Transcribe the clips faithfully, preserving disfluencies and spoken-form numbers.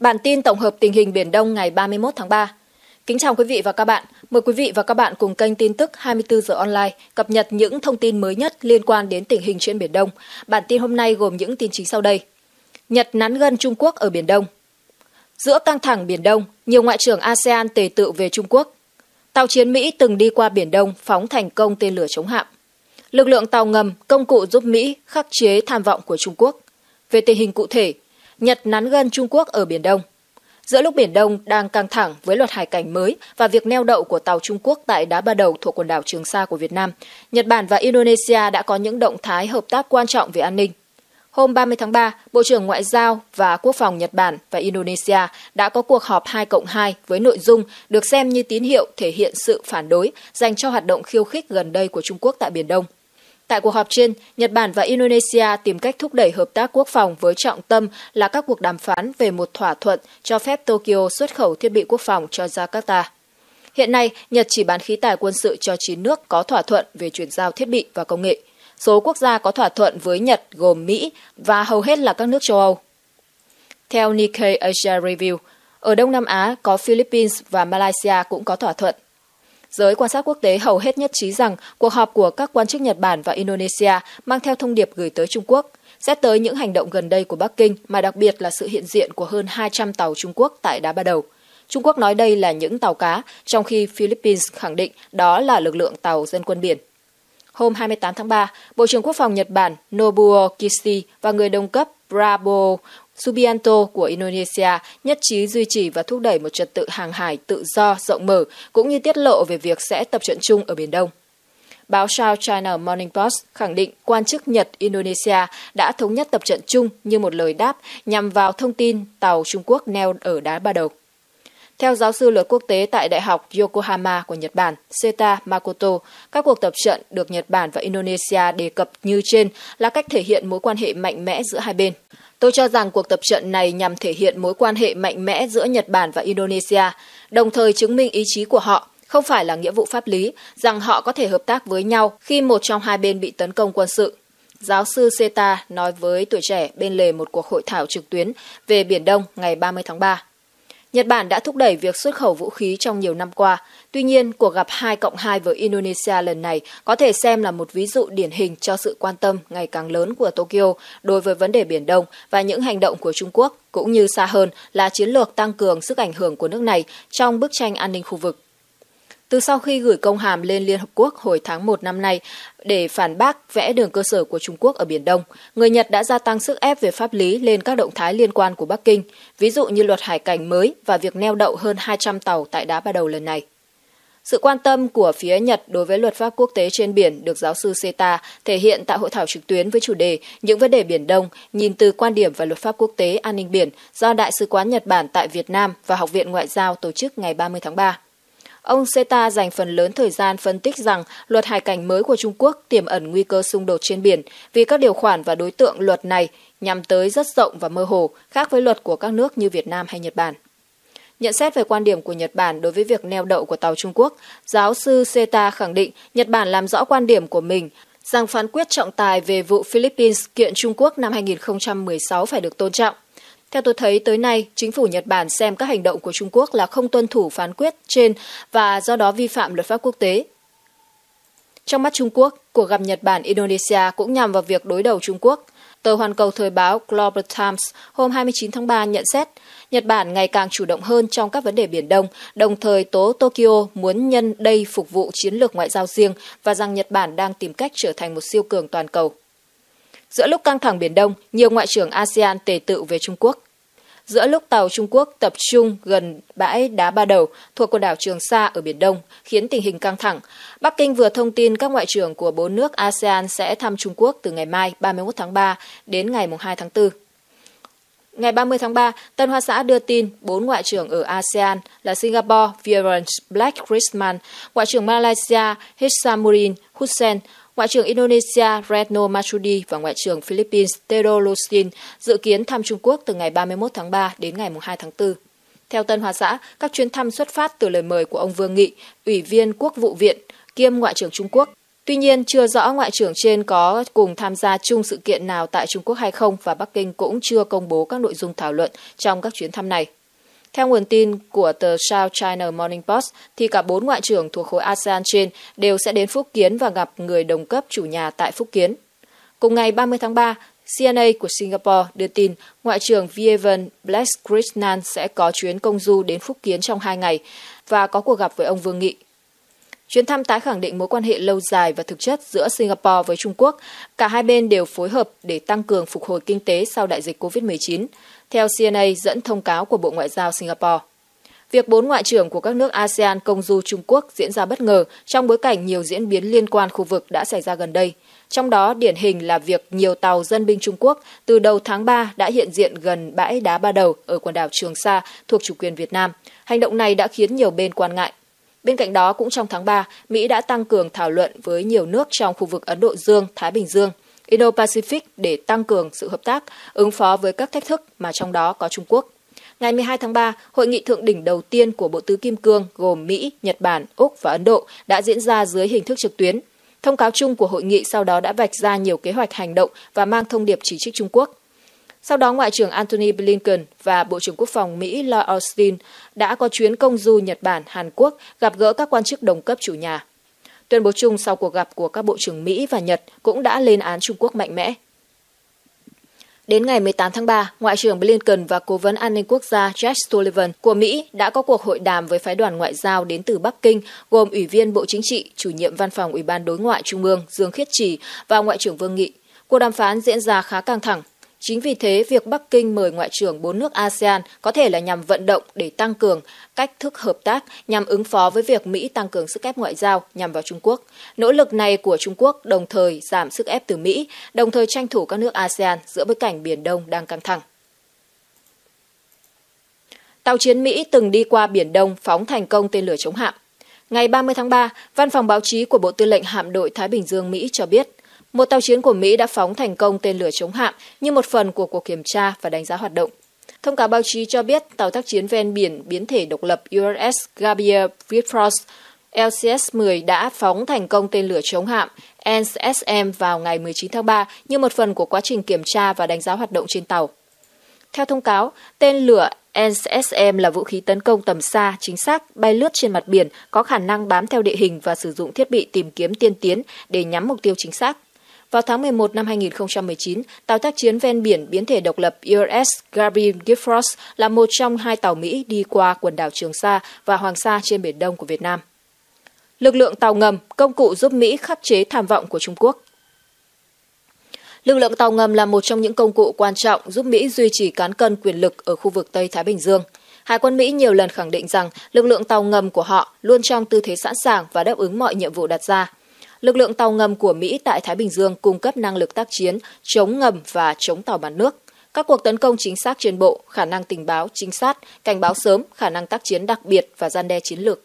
Bản tin tổng hợp tình hình Biển Đông ngày ba mươi mốt tháng ba. Kính chào quý vị và các bạn. Mời quý vị và các bạn cùng kênh tin tức hai mươi tư giờ online cập nhật những thông tin mới nhất liên quan đến tình hình trên Biển Đông. Bản tin hôm nay gồm những tin chính sau đây. Nhật nắn gân Trung Quốc ở Biển Đông. Giữa căng thẳng Biển Đông, nhiều ngoại trưởng a sê an tề tựu về Trung Quốc. Tàu chiến Mỹ từng đi qua Biển Đông phóng thành công tên lửa chống hạm. Lực lượng tàu ngầm, công cụ giúp Mỹ khắc chế tham vọng của Trung Quốc. Về tình hình cụ thể, Nhật nắn gân Trung Quốc ở Biển Đông. Giữa lúc Biển Đông đang căng thẳng với luật hải cảnh mới và việc neo đậu của tàu Trung Quốc tại Đá Ba Đầu thuộc quần đảo Trường Sa của Việt Nam, Nhật Bản và Indonesia đã có những động thái hợp tác quan trọng về an ninh. Hôm ba mươi tháng ba, Bộ trưởng Ngoại giao và Quốc phòng Nhật Bản và Indonesia đã có cuộc họp hai cộng hai với nội dung được xem như tín hiệu thể hiện sự phản đối dành cho hoạt động khiêu khích gần đây của Trung Quốc tại Biển Đông. Tại cuộc họp trên, Nhật Bản và Indonesia tìm cách thúc đẩy hợp tác quốc phòng với trọng tâm là các cuộc đàm phán về một thỏa thuận cho phép Tokyo xuất khẩu thiết bị quốc phòng cho Jakarta. Hiện nay, Nhật chỉ bán khí tài quân sự cho chín nước có thỏa thuận về chuyển giao thiết bị và công nghệ. Số quốc gia có thỏa thuận với Nhật gồm Mỹ và hầu hết là các nước châu Âu. Theo Nikkei Asia Review, ở Đông Nam Á có Philippines và Malaysia cũng có thỏa thuận. Giới quan sát quốc tế hầu hết nhất trí rằng cuộc họp của các quan chức Nhật Bản và Indonesia mang theo thông điệp gửi tới Trung Quốc, xét tới những hành động gần đây của Bắc Kinh mà đặc biệt là sự hiện diện của hơn hai trăm tàu Trung Quốc tại Đá Ba Đầu. Trung Quốc nói đây là những tàu cá, trong khi Philippines khẳng định đó là lực lượng tàu dân quân biển. Hôm hai mươi tám tháng ba, Bộ trưởng Quốc phòng Nhật Bản Nobuo Kishi và người đồng cấp Prabowo Subianto của Indonesia nhất trí duy trì và thúc đẩy một trật tự hàng hải tự do rộng mở, cũng như tiết lộ về việc sẽ tập trận chung ở Biển Đông. Báo South China Morning Post khẳng định quan chức Nhật-Indonesia đã thống nhất tập trận chung như một lời đáp nhằm vào thông tin tàu Trung Quốc neo ở Đá Ba Đầu. Theo giáo sư luật quốc tế tại Đại học Yokohama của Nhật Bản, Seta Makoto, các cuộc tập trận được Nhật Bản và Indonesia đề cập như trên là cách thể hiện mối quan hệ mạnh mẽ giữa hai bên. Tôi cho rằng cuộc tập trận này nhằm thể hiện mối quan hệ mạnh mẽ giữa Nhật Bản và Indonesia, đồng thời chứng minh ý chí của họ, không phải là nghĩa vụ pháp lý, rằng họ có thể hợp tác với nhau khi một trong hai bên bị tấn công quân sự. Giáo sư Seta nói với Tuổi Trẻ bên lề một cuộc hội thảo trực tuyến về Biển Đông ngày ba mươi tháng ba. Nhật Bản đã thúc đẩy việc xuất khẩu vũ khí trong nhiều năm qua. Tuy nhiên, cuộc gặp hai cộng hai với Indonesia lần này có thể xem là một ví dụ điển hình cho sự quan tâm ngày càng lớn của Tokyo đối với vấn đề Biển Đông và những hành động của Trung Quốc, cũng như xa hơn là chiến lược tăng cường sức ảnh hưởng của nước này trong bức tranh an ninh khu vực. Từ sau khi gửi công hàm lên Liên Hợp Quốc hồi tháng một năm nay để phản bác vẽ đường cơ sở của Trung Quốc ở Biển Đông, người Nhật đã gia tăng sức ép về pháp lý lên các động thái liên quan của Bắc Kinh, ví dụ như luật hải cảnh mới và việc neo đậu hơn hai trăm tàu tại Đá Ba Đầu lần này. Sự quan tâm của phía Nhật đối với luật pháp quốc tế trên biển được giáo sư Seta thể hiện tại hội thảo trực tuyến với chủ đề Những vấn đề Biển Đông nhìn từ quan điểm và luật pháp quốc tế an ninh biển do Đại sứ quán Nhật Bản tại Việt Nam và Học viện Ngoại giao tổ chức ngày ba mươi tháng ba. Ông Seta dành phần lớn thời gian phân tích rằng luật hải cảnh mới của Trung Quốc tiềm ẩn nguy cơ xung đột trên biển vì các điều khoản và đối tượng luật này nhắm tới rất rộng và mơ hồ, khác với luật của các nước như Việt Nam hay Nhật Bản. Nhận xét về quan điểm của Nhật Bản đối với việc neo đậu của tàu Trung Quốc, giáo sư Seta khẳng định Nhật Bản làm rõ quan điểm của mình rằng phán quyết trọng tài về vụ Philippines kiện Trung Quốc năm hai nghìn không trăm mười sáu phải được tôn trọng. Theo tôi thấy, tới nay, chính phủ Nhật Bản xem các hành động của Trung Quốc là không tuân thủ phán quyết trên và do đó vi phạm luật pháp quốc tế. Trong mắt Trung Quốc, cuộc gặp Nhật Bản-Indonesia cũng nhằm vào việc đối đầu Trung Quốc. Tờ Hoàn Cầu Thời báo Global Times hôm hai mươi chín tháng ba nhận xét, Nhật Bản ngày càng chủ động hơn trong các vấn đề Biển Đông, đồng thời tố Tokyo muốn nhân đây phục vụ chiến lược ngoại giao riêng và rằng Nhật Bản đang tìm cách trở thành một siêu cường toàn cầu. Giữa lúc căng thẳng Biển Đông, nhiều ngoại trưởng a sê an tề tựu về Trung Quốc. Giữa lúc tàu Trung Quốc tập trung gần bãi Đá Ba Đầu thuộc quần đảo Trường Sa ở Biển Đông khiến tình hình căng thẳng, Bắc Kinh vừa thông tin các ngoại trưởng của bốn nước a sê an sẽ thăm Trung Quốc từ ngày mai ba mươi mốt tháng ba đến ngày hai tháng tư. Ngày ba mươi tháng ba, Tân Hoa Xã đưa tin bốn ngoại trưởng ở a sê an là Singapore, Vivian Black Christmasman, ngoại trưởng Malaysia Hishamuddin Hussein, ngoại trưởng Indonesia Retno Marsudi và ngoại trưởng Philippines Teodoro Locsin dự kiến thăm Trung Quốc từ ngày ba mươi mốt tháng ba đến ngày hai tháng tư. Theo Tân Hoa Xã, các chuyến thăm xuất phát từ lời mời của ông Vương Nghị, Ủy viên Quốc vụ viện, kiêm Ngoại trưởng Trung Quốc, Tuy nhiên, chưa rõ ngoại trưởng trên có cùng tham gia chung sự kiện nào tại Trung Quốc hay không và Bắc Kinh cũng chưa công bố các nội dung thảo luận trong các chuyến thăm này. Theo nguồn tin của tờ South China Morning Post, thì cả bốn ngoại trưởng thuộc khối a sê an trên đều sẽ đến Phúc Kiến và gặp người đồng cấp chủ nhà tại Phúc Kiến. Cùng ngày ba mươi tháng ba, xê en a của Singapore đưa tin Ngoại trưởng Vivian Black Christmasman sẽ có chuyến công du đến Phúc Kiến trong hai ngày và có cuộc gặp với ông Vương Nghị. Chuyến thăm tái khẳng định mối quan hệ lâu dài và thực chất giữa Singapore với Trung Quốc. Cả hai bên đều phối hợp để tăng cường phục hồi kinh tế sau đại dịch cô vít mười chín, theo xê en a dẫn thông cáo của Bộ Ngoại giao Singapore. Việc bốn ngoại trưởng của các nước a sê an công du Trung Quốc diễn ra bất ngờ trong bối cảnh nhiều diễn biến liên quan khu vực đã xảy ra gần đây. Trong đó, điển hình là việc nhiều tàu dân binh Trung Quốc từ đầu tháng ba đã hiện diện gần bãi đá Ba Đầu ở quần đảo Trường Sa thuộc chủ quyền Việt Nam. Hành động này đã khiến nhiều bên quan ngại. Bên cạnh đó, cũng trong tháng ba, Mỹ đã tăng cường thảo luận với nhiều nước trong khu vực Ấn Độ Dương, Thái Bình Dương, Indo-Pacific để tăng cường sự hợp tác, ứng phó với các thách thức mà trong đó có Trung Quốc. Ngày mười hai tháng ba, hội nghị thượng đỉnh đầu tiên của Bộ Tứ Kim Cương gồm Mỹ, Nhật Bản, Úc và Ấn Độ đã diễn ra dưới hình thức trực tuyến. Thông cáo chung của hội nghị sau đó đã vạch ra nhiều kế hoạch hành động và mang thông điệp chỉ trích Trung Quốc. Sau đó, Ngoại trưởng Antony Blinken và Bộ trưởng Quốc phòng Mỹ Lloyd Austin đã có chuyến công du Nhật Bản, Hàn Quốc gặp gỡ các quan chức đồng cấp chủ nhà. Tuyên bố chung sau cuộc gặp của các Bộ trưởng Mỹ và Nhật cũng đã lên án Trung Quốc mạnh mẽ. Đến ngày mười tám tháng ba, Ngoại trưởng Blinken và Cố vấn An ninh Quốc gia Jake Sullivan của Mỹ đã có cuộc hội đàm với phái đoàn ngoại giao đến từ Bắc Kinh, gồm Ủy viên Bộ Chính trị, Chủ nhiệm Văn phòng Ủy ban Đối ngoại Trung ương Dương Khiết Trì và Ngoại trưởng Vương Nghị. Cuộc đàm phán diễn ra khá căng thẳng. Chính vì thế, việc Bắc Kinh mời ngoại trưởng bốn nước a sê an có thể là nhằm vận động để tăng cường cách thức hợp tác nhằm ứng phó với việc Mỹ tăng cường sức ép ngoại giao nhằm vào Trung Quốc. Nỗ lực này của Trung Quốc đồng thời giảm sức ép từ Mỹ, đồng thời tranh thủ các nước a sê an giữa bối cảnh Biển Đông đang căng thẳng. Tàu chiến Mỹ từng đi qua Biển Đông phóng thành công tên lửa chống hạm. Ngày ba mươi tháng ba, Văn phòng báo chí của Bộ Tư lệnh Hạm đội Thái Bình Dương Mỹ cho biết, một tàu chiến của Mỹ đã phóng thành công tên lửa chống hạm như một phần của cuộc kiểm tra và đánh giá hoạt động. Thông cáo báo chí cho biết tàu tác chiến ven biển biến thể độc lập u ét ét Gabriel Giffords L C S mười đã phóng thành công tên lửa chống hạm N S M vào ngày mười chín tháng ba như một phần của quá trình kiểm tra và đánh giá hoạt động trên tàu. Theo thông cáo, tên lửa N S M là vũ khí tấn công tầm xa, chính xác, bay lướt trên mặt biển, có khả năng bám theo địa hình và sử dụng thiết bị tìm kiếm tiên tiến để nhắm mục tiêu chính xác. Vào tháng mười một năm hai nghìn không trăm mười chín, tàu tác chiến ven biển biến thể độc lập u ét ét Gabriel Giffords là một trong hai tàu Mỹ đi qua quần đảo Trường Sa và Hoàng Sa trên Biển Đông của Việt Nam. Lực lượng tàu ngầm, công cụ giúp Mỹ khắc chế tham vọng của Trung Quốc. Lực lượng tàu ngầm là một trong những công cụ quan trọng giúp Mỹ duy trì cán cân quyền lực ở khu vực Tây Thái Bình Dương. Hải quân Mỹ nhiều lần khẳng định rằng lực lượng tàu ngầm của họ luôn trong tư thế sẵn sàng và đáp ứng mọi nhiệm vụ đặt ra. Lực lượng tàu ngầm của Mỹ tại Thái Bình Dương cung cấp năng lực tác chiến, chống ngầm và chống tàu mặt nước. Các cuộc tấn công chính xác trên bộ, khả năng tình báo, chính xác, cảnh báo sớm, khả năng tác chiến đặc biệt và gian đe chiến lược.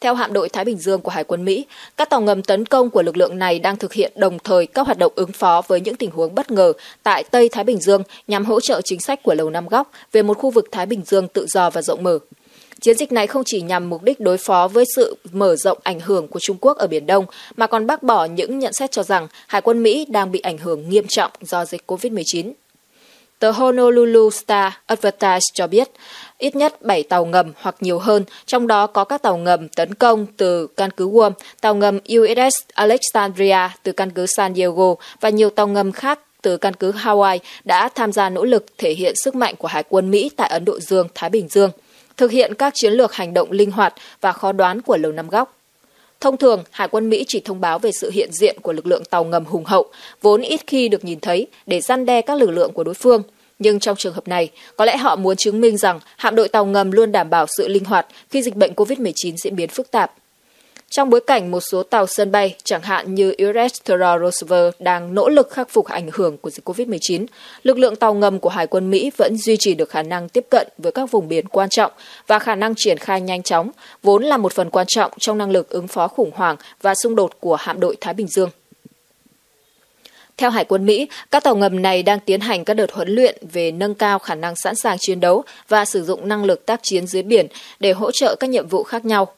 Theo hạm đội Thái Bình Dương của Hải quân Mỹ, các tàu ngầm tấn công của lực lượng này đang thực hiện đồng thời các hoạt động ứng phó với những tình huống bất ngờ tại Tây Thái Bình Dương nhằm hỗ trợ chính sách của Lầu Năm Góc về một khu vực Thái Bình Dương tự do và rộng mở. Chiến dịch này không chỉ nhằm mục đích đối phó với sự mở rộng ảnh hưởng của Trung Quốc ở Biển Đông, mà còn bác bỏ những nhận xét cho rằng Hải quân Mỹ đang bị ảnh hưởng nghiêm trọng do dịch cô vít mười chín. Tờ Honolulu Star Advertiser cho biết, ít nhất bảy tàu ngầm hoặc nhiều hơn, trong đó có các tàu ngầm tấn công từ căn cứ Guam, tàu ngầm u ét ét Alexandria từ căn cứ San Diego và nhiều tàu ngầm khác từ căn cứ Hawaii đã tham gia nỗ lực thể hiện sức mạnh của Hải quân Mỹ tại Ấn Độ Dương, Thái Bình Dương, thực hiện các chiến lược hành động linh hoạt và khó đoán của Lầu Năm Góc. Thông thường, Hải quân Mỹ chỉ thông báo về sự hiện diện của lực lượng tàu ngầm hùng hậu, vốn ít khi được nhìn thấy để răn đe các lực lượng của đối phương. Nhưng trong trường hợp này, có lẽ họ muốn chứng minh rằng hạm đội tàu ngầm luôn đảm bảo sự linh hoạt khi dịch bệnh cô vít mười chín diễn biến phức tạp. Trong bối cảnh một số tàu sân bay, chẳng hạn như u ét ét Theodore Roosevelt đang nỗ lực khắc phục ảnh hưởng của dịch cô vít mười chín, lực lượng tàu ngầm của Hải quân Mỹ vẫn duy trì được khả năng tiếp cận với các vùng biển quan trọng và khả năng triển khai nhanh chóng, vốn là một phần quan trọng trong năng lực ứng phó khủng hoảng và xung đột của hạm đội Thái Bình Dương. Theo Hải quân Mỹ, các tàu ngầm này đang tiến hành các đợt huấn luyện về nâng cao khả năng sẵn sàng chiến đấu và sử dụng năng lực tác chiến dưới biển để hỗ trợ các nhiệm vụ khác nhau.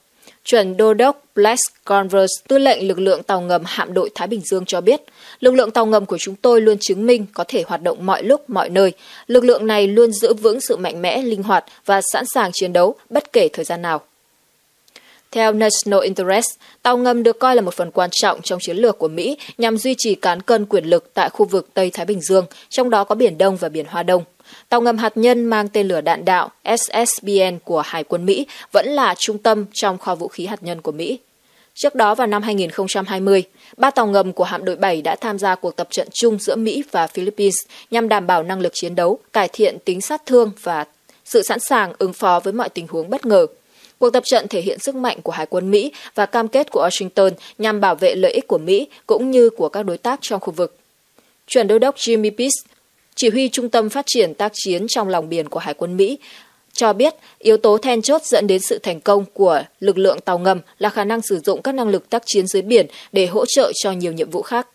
Chuẩn Đô đốc Black Converse, tư lệnh lực lượng tàu ngầm hạm đội Thái Bình Dương cho biết, lực lượng tàu ngầm của chúng tôi luôn chứng minh có thể hoạt động mọi lúc, mọi nơi. Lực lượng này luôn giữ vững sự mạnh mẽ, linh hoạt và sẵn sàng chiến đấu bất kể thời gian nào. Theo National Interest, tàu ngầm được coi là một phần quan trọng trong chiến lược của Mỹ nhằm duy trì cán cân quyền lực tại khu vực Tây Thái Bình Dương, trong đó có Biển Đông và Biển Hoa Đông. Tàu ngầm hạt nhân mang tên lửa đạn đạo S S B N của Hải quân Mỹ vẫn là trung tâm trong kho vũ khí hạt nhân của Mỹ. Trước đó vào năm hai nghìn không trăm hai mươi, ba tàu ngầm của hạm đội bảy đã tham gia cuộc tập trận chung giữa Mỹ và Philippines nhằm đảm bảo năng lực chiến đấu, cải thiện tính sát thương và sự sẵn sàng ứng phó với mọi tình huống bất ngờ. Cuộc tập trận thể hiện sức mạnh của Hải quân Mỹ và cam kết của Washington nhằm bảo vệ lợi ích của Mỹ cũng như của các đối tác trong khu vực. Chuẩn Đô đốc Jimmy Pius, chỉ huy Trung tâm Phát triển Tác chiến trong lòng biển của Hải quân Mỹ, cho biết yếu tố then chốt dẫn đến sự thành công của lực lượng tàu ngầm là khả năng sử dụng các năng lực tác chiến dưới biển để hỗ trợ cho nhiều nhiệm vụ khác.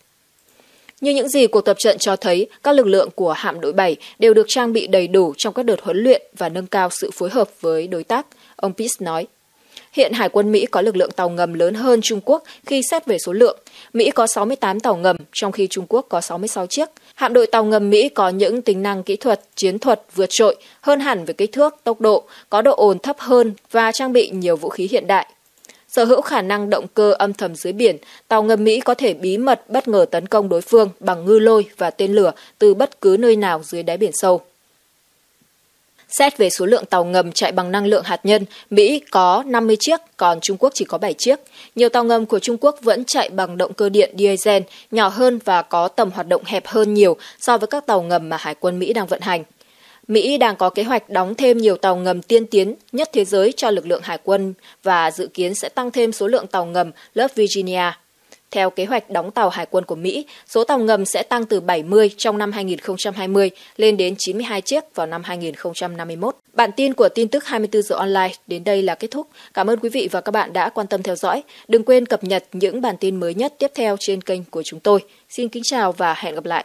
Như những gì cuộc tập trận cho thấy, các lực lượng của hạm đội bảy đều được trang bị đầy đủ trong các đợt huấn luyện và nâng cao sự phối hợp với đối tác, ông Pius nói. Hiện Hải quân Mỹ có lực lượng tàu ngầm lớn hơn Trung Quốc khi xét về số lượng. Mỹ có sáu mươi tám tàu ngầm, trong khi Trung Quốc có sáu mươi sáu chiếc. Hạm đội tàu ngầm Mỹ có những tính năng kỹ thuật, chiến thuật vượt trội, hơn hẳn về kích thước, tốc độ, có độ ồn thấp hơn và trang bị nhiều vũ khí hiện đại. Sở hữu khả năng động cơ âm thầm dưới biển, tàu ngầm Mỹ có thể bí mật bất ngờ tấn công đối phương bằng ngư lôi và tên lửa từ bất cứ nơi nào dưới đáy biển sâu. Xét về số lượng tàu ngầm chạy bằng năng lượng hạt nhân, Mỹ có năm mươi chiếc, còn Trung Quốc chỉ có bảy chiếc. Nhiều tàu ngầm của Trung Quốc vẫn chạy bằng động cơ điện diesel, nhỏ hơn và có tầm hoạt động hẹp hơn nhiều so với các tàu ngầm mà Hải quân Mỹ đang vận hành. Mỹ đang có kế hoạch đóng thêm nhiều tàu ngầm tiên tiến nhất thế giới cho lực lượng hải quân và dự kiến sẽ tăng thêm số lượng tàu ngầm lớp Virginia. Theo kế hoạch đóng tàu hải quân của Mỹ, số tàu ngầm sẽ tăng từ bảy mươi trong năm hai nghìn không trăm hai mươi lên đến chín mươi hai chiếc vào năm hai nghìn không trăm năm mươi mốt. Bản tin của tin tức hai mươi tư giờ online đến đây là kết thúc. Cảm ơn quý vị và các bạn đã quan tâm theo dõi. Đừng quên cập nhật những bản tin mới nhất tiếp theo trên kênh của chúng tôi. Xin kính chào và hẹn gặp lại.